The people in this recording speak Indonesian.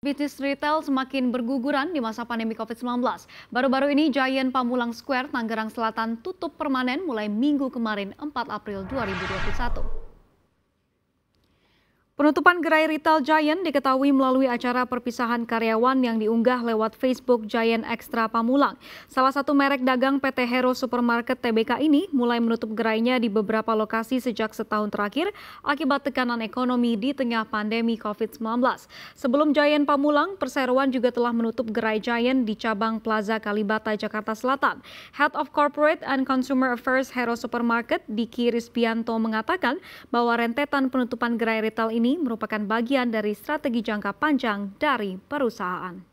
Bisnis retail semakin berguguran di masa pandemi Covid-19. Baru-baru ini Giant Pamulang Square, Tangerang Selatan tutup permanen mulai minggu kemarin 4 April 2021. Penutupan gerai retail Giant diketahui melalui acara perpisahan karyawan yang diunggah lewat Facebook Giant Ekstra Pamulang. Salah satu merek dagang PT Hero Supermarket TBK ini mulai menutup gerainya di beberapa lokasi sejak setahun terakhir akibat tekanan ekonomi di tengah pandemi COVID-19. Sebelum Giant Pamulang, perseroan juga telah menutup gerai Giant di cabang Plaza Kalibata, Jakarta Selatan. Head of Corporate and Consumer Affairs Hero Supermarket, Diki Rispianto mengatakan bahwa rentetan penutupan gerai retail ini merupakan bagian dari strategi jangka panjang dari perusahaan.